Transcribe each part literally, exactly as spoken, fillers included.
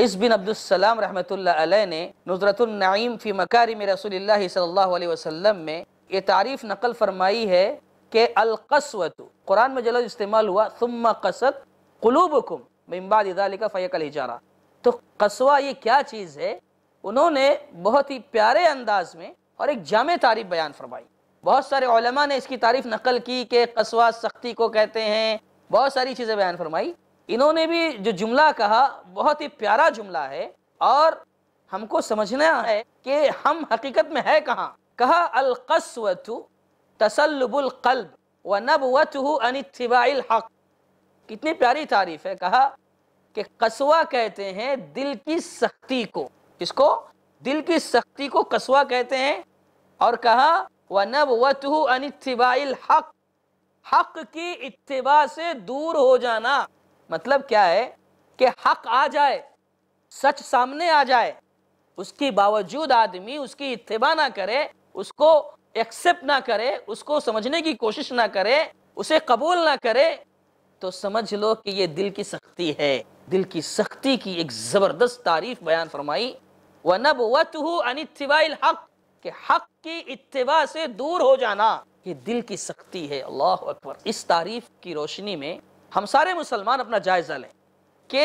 عز بن عبد السلام رحمۃ اللہ علیہ نے نظرۃ النعیم فی مکارم رسول اللہ صلی اللہ علیہ وسلم میں یہ تعریف نقل فرمائی ہے کہ القسوۃ قرآن میں جلد استعمال ہوا ثم قست قلوبکم من بعد ذالک فہی کالحجارہ. تو قسوہ یہ کیا چیز ہے؟ انہوں نے بہت ہی پیارے انداز میں اور ایک جامع تعریف بیان فرمائی. بہت سارے علماء نے اس کی تعریف نقل کی کہ قسوہ سختی کو کہتے ہیں، بہت ساری چیزیں بیان فرمائی. انہوں نے بھی جو جملہ کہا بہت ہی پیارا جملہ ہے اور ہم کو سمجھنا ہے کہ ہم حقیقت میں ہے کہاں. کہا القسوۃ تسلب القلب ونبوته عن اتباع الحق. کتنی پیاری تعریف ہے. کہا کہ قسوہ کہتے ہیں دل کی سختی کو. کس کو؟ دل کی سختی کو قسوہ کہتے ہیں. اور کہا وَنَبْوَتُهُ عَنِ اتِّبَاعِ الْحَقِّ، حق کی اتباع سے دور ہو جانا. مطلب کیا ہے کہ حق آ جائے، سچ سامنے آ جائے، اس کی باوجود آدمی اس کی اتباع نہ کرے، اس کو ایکسپٹ نہ کرے، اس کو سمجھنے کی کوشش نہ کرے، اسے قبول نہ کرے، تو سمجھ لو کہ یہ دل کی سختی ہے. دل کی سختی کی ایک زبردست تعریف بیان فرمائی. وَنَبْوَتُهُ عَنِ اتِّبَاعِ الْحَقِّ، کہ حق کی اتباع سے دور ہو جانا، یہ دل کی سختی ہے. اللہ اکبر. اس تعریف کی روشنی میں ہم سارے مسلمان اپنا جائزہ لیں کہ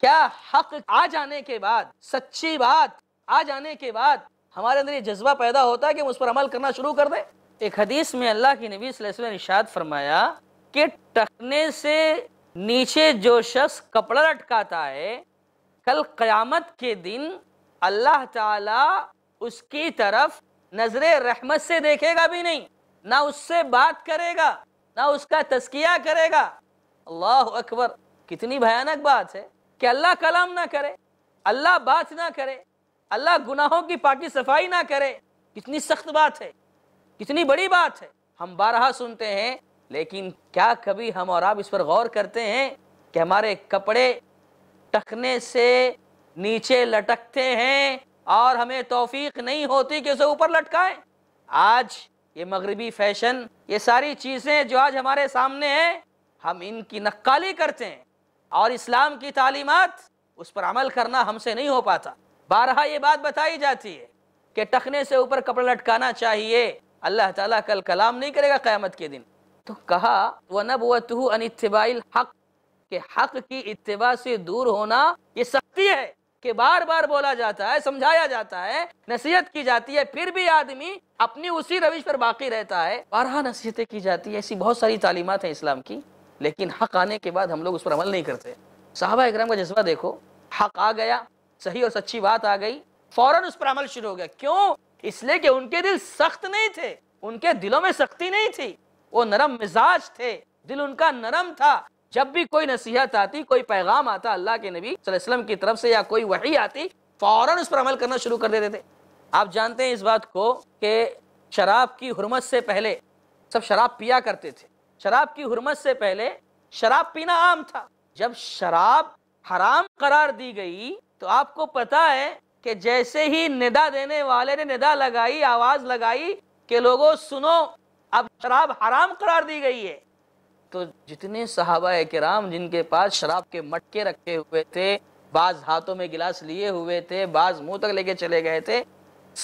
کیا حق آ جانے کے بعد، سچی بات آ جانے کے بعد ہمارے اندر یہ جذبہ پیدا ہوتا ہے کہ ہم اس پر عمل کرنا شروع کر دیں. ایک حدیث میں اللہ کی نبی صلی اللہ علیہ وسلم نے ارشاد فرمایا کہ ٹکنے سے نیچے جو شخص کپڑا لٹکاتا ہے کل قیامت کے دن اللہ تعالیٰ اس کی طرف نظر رحمت سے دیکھے گا بھی نہیں، نہ اس سے بات کرے گا، نہ اس کا تذکیہ کرے گا. اللہ اکبر. کتنی بھیانک بات ہے کہ اللہ کلام نہ کرے، اللہ بات نہ کرے، اللہ گناہوں کی پاکی صفائی نہ کرے. کتنی سخت بات ہے، کتنی بڑی بات ہے. ہم بارہا سنتے ہیں، لیکن کیا کبھی ہم اور آپ اس پر غور کرتے ہیں کہ ہمارے کپڑے ٹکنے سے نیچے لٹکتے ہیں اور ہمیں توفیق نہیں ہوتی کہ اسے اوپر لٹکائیں. آج یہ مغربی فیشن، یہ ساری چیزیں جو آج ہمارے سامنے ہیں، ہم ان کی نقالی کرتے ہیں اور اسلام کی تعلیمات اس پر عمل کرنا ہم سے نہیں ہو پاتا. بارہا یہ بات بتائی جاتی ہے کہ ٹکنے سے اوپر کپڑا لٹکانا چاہیے، اللہ تعالیٰ کل کلام نہیں کرے گا قیامت کے دن. تو کہا وَنَبْوَتُهُ عَنِ اتِّبَاعِ الْحَقِّ، کہ حق کی اتباع سے دور ہونا یہ سختی ہے کہ بار بار بولا جاتا ہے، سمجھایا جاتا ہے، نصیحت کی جاتی ہے، پھر بھی آدمی اپنی اسی روش پر باقی رہتا ہے. بارہا نصیحتیں کی جاتی ہے، ایسی بہت ساری تعلیمات ہیں اسلام کی، لیکن حق آنے کے بعد ہم لوگ اس پر عمل نہیں کرتے. صحابہ اکرام کا جذبہ دیکھو، حق آ گیا، صحیح اور سچی بات آ گئی، فوراً اس پر عمل شروع ہو گیا. کیوں؟ اس لئے کہ ان کے دل سخت نہیں تھے، ان کے دلوں میں سختی نہیں تھی، وہ نرم مزاج تھے، دل ان کا نرم تھا. جب بھی کوئی نصیحت آتی، کوئی پیغام آتا اللہ کے نبی صلی اللہ علیہ وسلم کی طرف سے، یا کوئی وحی آتی، فوراً اس پر عمل کرنا شروع کر دیتے تھے. آپ جانتے ہیں اس بات کو کہ شراب کی حرمت سے پہلے سب شراب پیا کرتے تھے. شراب کی حرمت سے پہلے شراب پینا عام تھا. جب شراب حرام قرار دی گئی تو آپ کو پتا ہے کہ جیسے ہی ندا دینے والے نے ندا لگائی، آواز لگائی کہ لوگوں سنو، اب شراب حرام قرار دی گئی ہے. تو جتنے صحابہ اکرام جن کے پاس شراب کے مٹکے رکھے ہوئے تھے، بعض ہاتھوں میں گلاس لیے ہوئے تھے، بعض منہ تک لے کے چلے گئے تھے،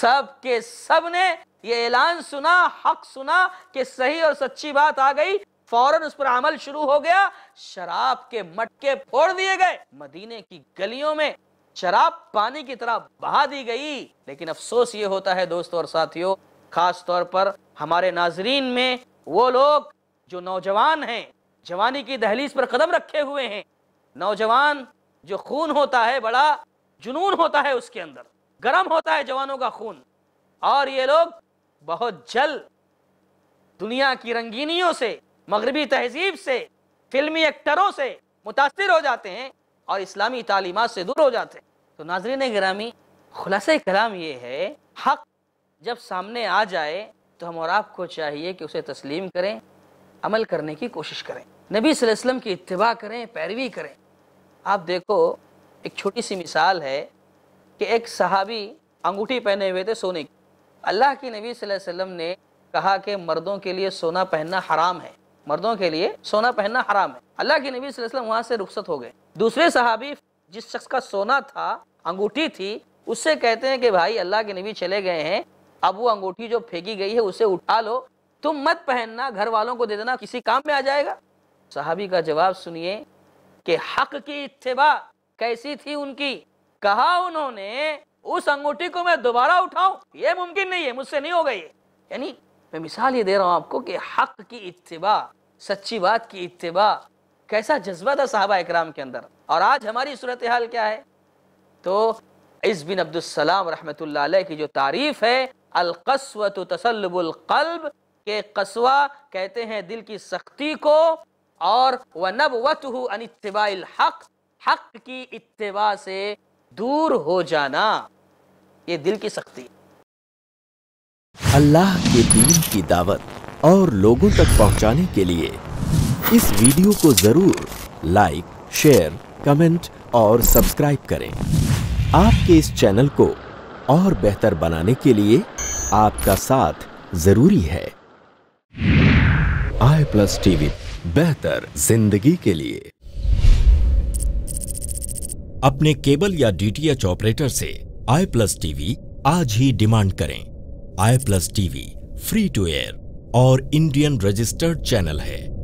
سب کے سب نے یہ اعلان سنا، حق سنا کہ صحیح اور سچی بات آ گئی، فوراً اس پر عمل شروع ہو گیا. شراب کے مٹکے پھوڑ دیے گئے، مدینے کی گلیوں میں شراب پانی کی طرح بہا دی گئی. لیکن افسوس یہ ہوتا ہے دوستو اور ساتھیو، خاص طور پر ہمارے ناظرین میں وہ لوگ جو نوجوان ہیں، جوانی کی دہلیز پر قدم رکھے ہوئے ہیں. نوجوان جو خون ہوتا ہے، بڑا جنون ہوتا ہے، اس کے اندر گرم ہوتا ہے جوانوں کا خون، اور یہ لوگ بہت جلد دنیا کی رنگینیوں سے، مغربی تہذیب سے، فلمی ایکٹروں سے متاثر ہو جاتے ہیں اور اسلامی تعلیمات سے دور ہو جاتے ہیں. تو ناظرین گرامی، خلاصہ کلام یہ ہے، حق جب سامنے آ جائے تو ہم اور آپ کو چاہیے کہ اسے تسلیم کریں، عمل کرنے کی کوشش کریں، نبی صلی اللہ علیہ وسلم کی اتباع کریں، پیروی کریں. آپ دیکھو ایک چھوٹی سی مثال ہے کہ ایک صحابی انگوٹھی پہنے ہوئے تھے سونے کی. اللہ کی نبی صلی اللہ علیہ وسلم نے کہا کہ مردوں کے لیے سونا پہننا حرام ہے، مردوں کے لیے سونا پہننا حرام ہے. اللہ کی نبی صلی اللہ علیہ وسلم وہاں سے رخصت ہو گئے. دوسرے صحابی जिस शख्स का सोना था, अंगूठी थी, उससे कहते हैं कि भाई अल्लाह के नबी चले गए हैं, अब वो अंगूठी जो फेंकी गई है उसे उठा लो, तुम मत पहनना, घर वालों को दे देना, किसी काम में आ जाएगा। सहाबी का जवाब सुनिए कि हक की इत्तिबा कैसी थी उनकी। कहा उन्होंने उस अंगूठी को मैं दोबारा उठाऊं, ये मुमकिन नहीं है, मुझसे नहीं होगा ये। यानी मैं मिसाल ये दे रहा हूँ आपको कि हक की इत्तिबा, सच्ची बात की इत्तिबा, कैसा जज्बा था सहाबा इकराम के अंदर। और आज हमारी सूरत हाल क्या है? तो इज़ बिन अब्दुल सलाम रहमतुल्लाह अलैह की जो तारीफ है, अल-क़स्वतु तसल्लुबुल क़ल्ब, के क़स्वा कहते हैं दिल की सख्ती को, और वनबवतुहु अन इत्तिबाइल हक, हक की इत्तिबा से दूर हो जाना, ये दिल की सख्ती। अल्लाह के दीन की दावत और लोगों तक पहुंचाने के लिए इस वीडियो को जरूर लाइक, शेयर, कमेंट और सब्सक्राइब करें। आपके इस चैनल को और बेहतर बनाने के लिए आपका साथ जरूरी है। आई प्लस टीवी, बेहतर जिंदगी के लिए। अपने केबल या डीटीएच ऑपरेटर से आई प्लस टीवी आज ही डिमांड करें। I plus TV free to air और इंडियन रजिस्टर्ड चैनल है।